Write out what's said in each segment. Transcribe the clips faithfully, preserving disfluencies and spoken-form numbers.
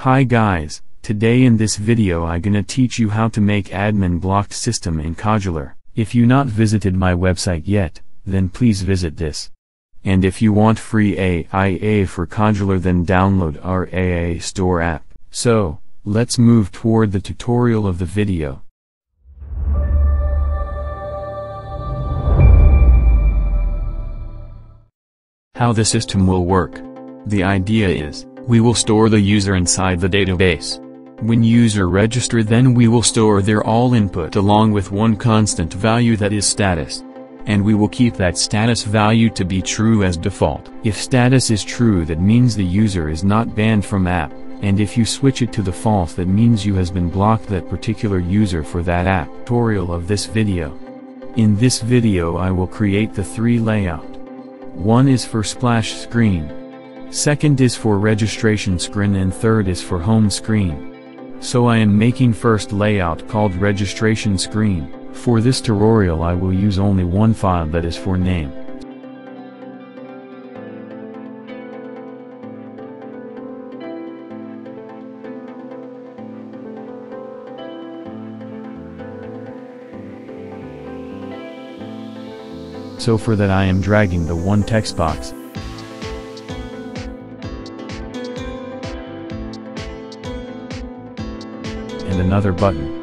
Hi guys, today in this video I gonna teach you how to make admin blocked system in Kodular. If you not visited my website yet, then please visit this. And if you want free A I A for Kodular then download our AiaStore app. So, let's move toward the tutorial of the video. How the system will work. The idea is, we will store the user inside the database. When user register then we will store their all input along with one constant value that is status. And we will keep that status value to be true as default. If status is true that means the user is not banned from app, and if you switch it to the false that means you has been blocked that particular user for that app. Tutorial of this video. In this video I will create the three layout. One is for splash screen. Second is for registration screen and third is for home screen. So I am making first layout called registration screen. For this tutorial I will use only one file that is for name. So for that I am dragging the one text box. And another button.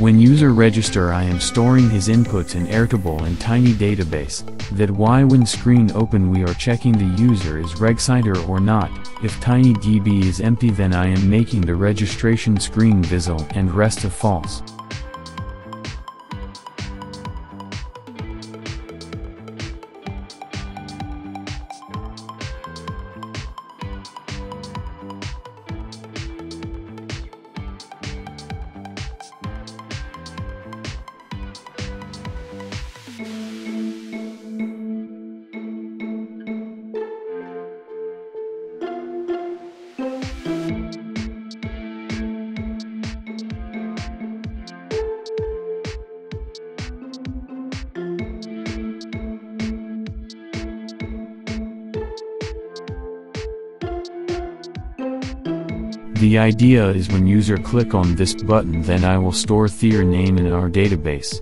When user register I am storing his inputs in Airtable and TinyDB, that why when screen open we are checking the user is regsider or not. If TinyDB is empty then I am making the registration screen visible and rest of false. The idea is when user click on this button then I will store their name in our database.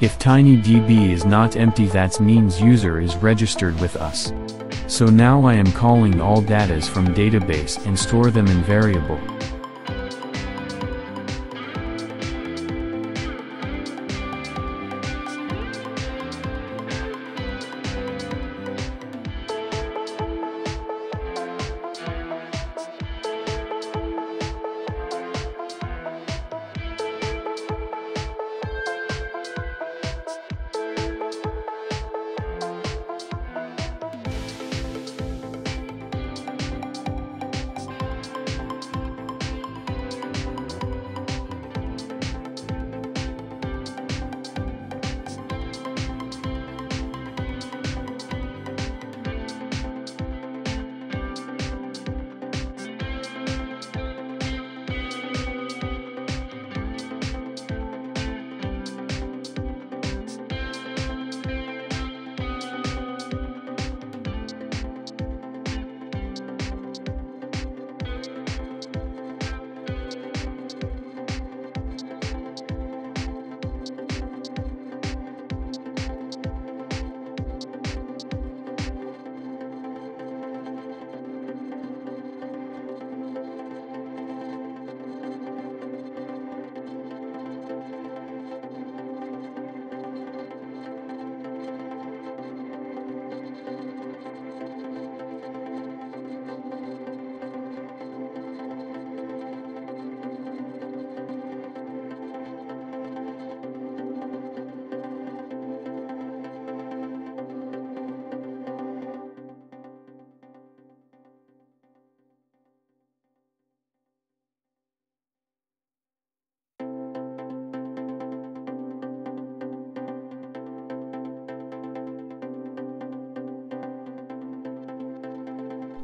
If TinyDB is not empty, that means user is registered with us. So now I am calling all datas from database and store them in variable.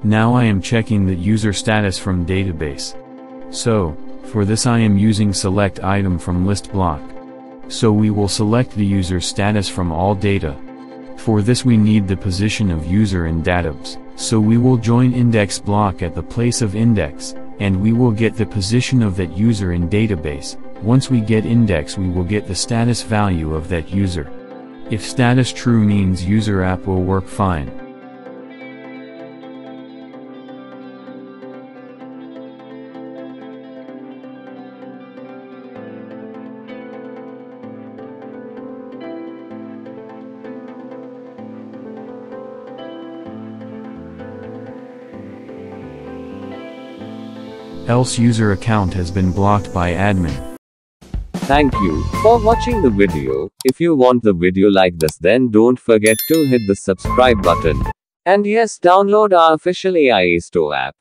Now I am checking the user status from database. So, for this I am using select item from list block. So we will select the user status from all data. For this we need the position of user in database, so we will join index block at the place of index, and we will get the position of that user in database. Once we get index we will get the status value of that user. If status true means user app will work fine. Else user account has been blocked by admin. Thank you for watching the video. If you want the video like this, then don't forget to hit the subscribe button. And yes, download our official AiaStore app.